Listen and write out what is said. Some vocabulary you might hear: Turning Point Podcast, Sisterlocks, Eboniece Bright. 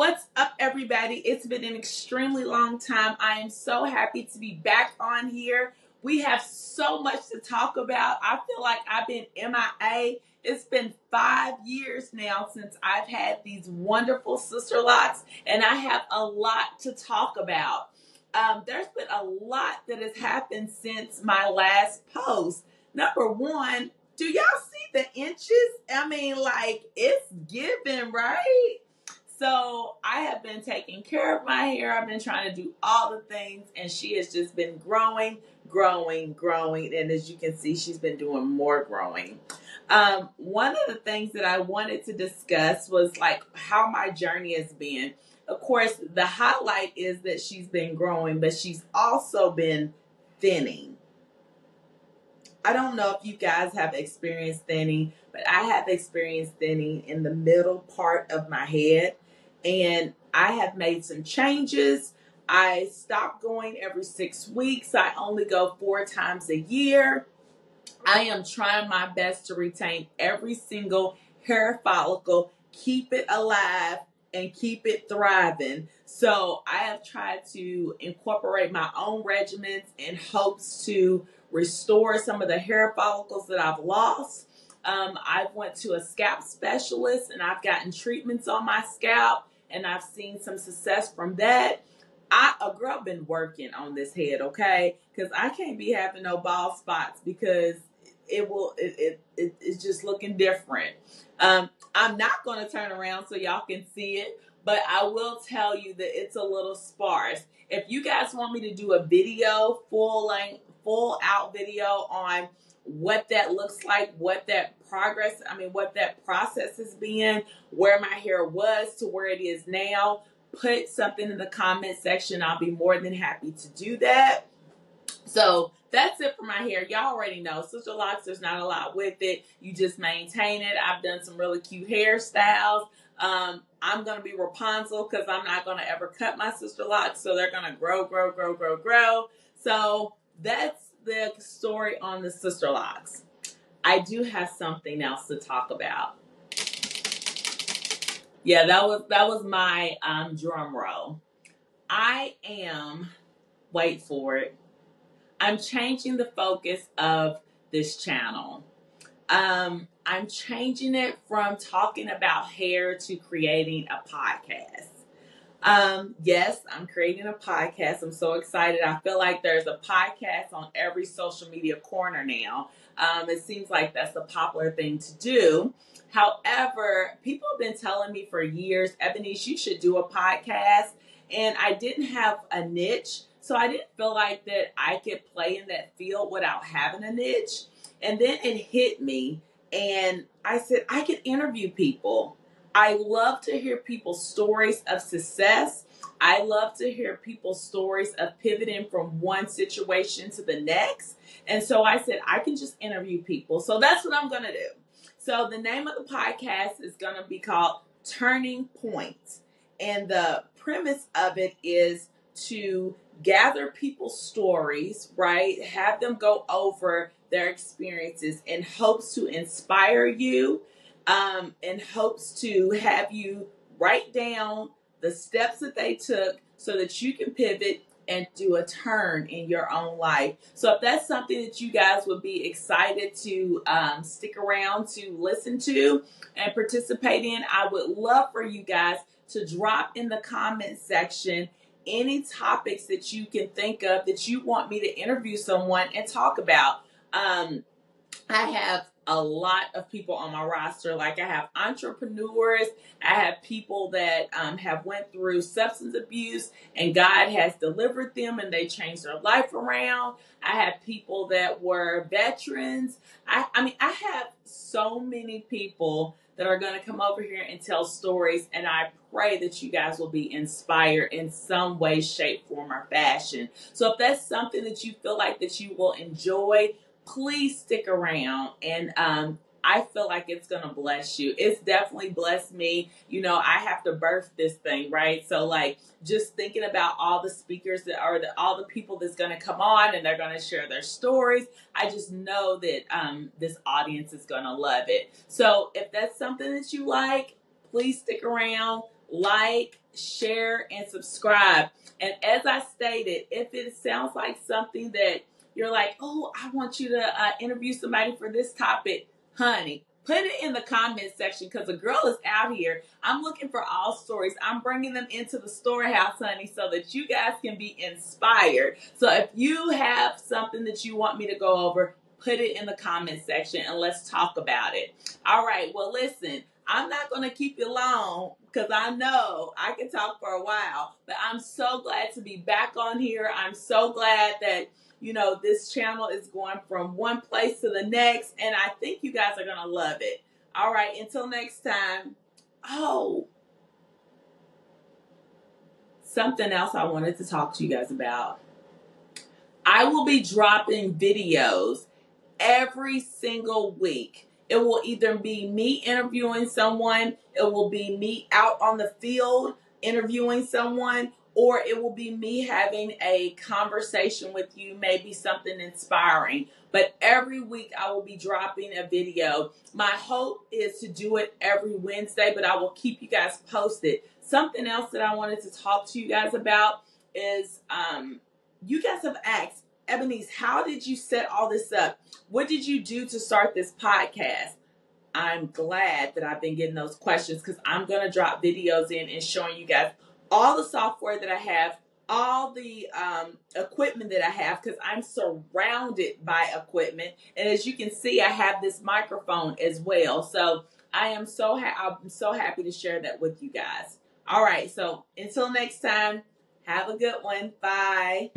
What's up, everybody? It's been an extremely long time. I am so happy to be back on here. We have so much to talk about. I feel like I've been MIA. It's been 5 years now since I've had these wonderful Sisterlocks, and I have a lot to talk about. There's been a lot that has happened since my last post. Number one, do y'all see the inches? I mean, like, it's giving, right? So I have been taking care of my hair. I've been trying to do all the things, and she has just been growing. And as you can see, she's been doing more growing. One of the things that I wanted to discuss was like how my journey has been. Of course, the highlight is that she's been growing, but she's also been thinning. I don't know if you guys have experienced thinning, but I have experienced thinning in the middle part of my head. And I have made some changes. I stopped going every 6 weeks. I only go 4 times a year. I am trying my best to retain every single hair follicle, keep it alive, and keep it thriving. So I have tried to incorporate my own regimens in hopes to restore some of the hair follicles that I've lost. I went to a scalp specialist, and I've gotten treatments on my scalp, and I've seen some success from that. A girl been working on this head, okay? Because I can't be having no bald spots, because it's just looking different. I'm not going to turn around so y'all can see it, but I will tell you that it's a little sparse. If you guys want me to do a video, full out video on what that looks like, what that process has been, where my hair was to where it is now, put something in the comment section. I'll be more than happy to do that. So that's it for my hair. Y'all already know, Sisterlocks, there's not a lot with it. You just maintain it. I've done some really cute hairstyles. I'm going to be Rapunzel because I'm not going to ever cut my Sisterlocks. So they're going to grow. So that's the story on the Sisterlocks. I do have something else to talk about. Yeah, that was my drum roll. I am, wait for it, I'm changing the focus of this channel. I'm changing it from talking about hair to creating a podcast. Yes, I'm creating a podcast. I'm so excited. I feel like there's a podcast on every social media corner now. It seems like that's the popular thing to do. However, people have been telling me for years, Eboniece, you should do a podcast. And I didn't have a niche. So I didn't feel like that I could play in that field without having a niche. And then it hit me, and I said, I could interview people. I love to hear people's stories of success. I love to hear people's stories of pivoting from one situation to the next. And so I said, I can just interview people. So that's what I'm going to do. So the name of the podcast is going to be called Turning Point. And the premise of it is to gather people's stories, right? Have them go over their experiences in hopes to inspire you, in hopes to have you write down the steps that they took so that you can pivot and do a turn in your own life. So if that's something that you guys would be excited to stick around to listen to and participate in, I would love for you guys to drop in the comment section any topics that you can think of that you want me to interview someone and talk about. I have a lot of people on my roster. Like, I have entrepreneurs. I have people that have went through substance abuse and God has delivered them and they changed their life around. I have people that were veterans. I mean, I have so many people that are going to come over here and tell stories. And I pray that you guys will be inspired in some way, shape, form, or fashion. So if that's something that you feel like that you will enjoy, please stick around. And I feel like it's going to bless you. It's definitely blessed me. You know, I have to birth this thing, right? So like, just thinking about all the speakers that are, all the people that's going to come on and they're going to share their stories. I just know that this audience is going to love it. So if that's something that you like, please stick around. like, share, and subscribe. And as I stated, if it sounds like something that you're like, oh, I want you to interview somebody for this topic, honey, put it in the comment section, because a girl is out here. I'm looking for all stories. I'm bringing them into the storehouse, honey, so that you guys can be inspired. So if you have something that you want me to go over, put it in the comment section and let's talk about it. All right. Well, listen, I'm not going to keep you long because I know I can talk for a while, but I'm so glad to be back on here. I'm so glad that, you know, this channel is going from one place to the next, and I think you guys are going to love it. All right. Until next time. Oh, something else I wanted to talk to you guys about. I will be dropping videos every single week. It will either be me interviewing someone, it will be me out on the field interviewing someone, or it will be me having a conversation with you, maybe something inspiring. But every week I will be dropping a video. My hope is to do it every Wednesday, but I will keep you guys posted. Something else that I wanted to talk to you guys about is you guys have asked, Eboniece, how did you set all this up? What did you do to start this podcast? I'm glad that I've been getting those questions, because I'm going to drop videos in and showing you guys all the software that I have, all the equipment that I have, because I'm surrounded by equipment. And as you can see, I have this microphone as well. So I'm so happy to share that with you guys. All right. So until next time, have a good one. Bye.